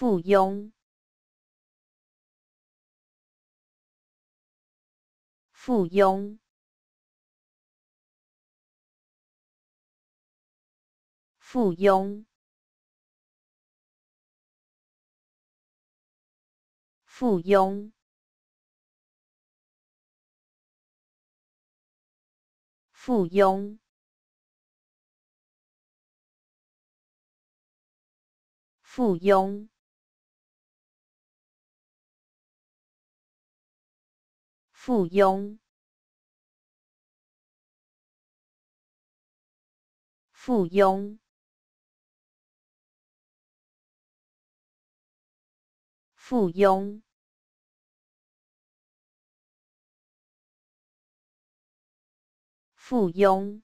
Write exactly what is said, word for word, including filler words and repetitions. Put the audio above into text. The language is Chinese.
附庸，附庸，附庸，附庸，附庸。 附庸，附庸，附庸，附庸，附庸。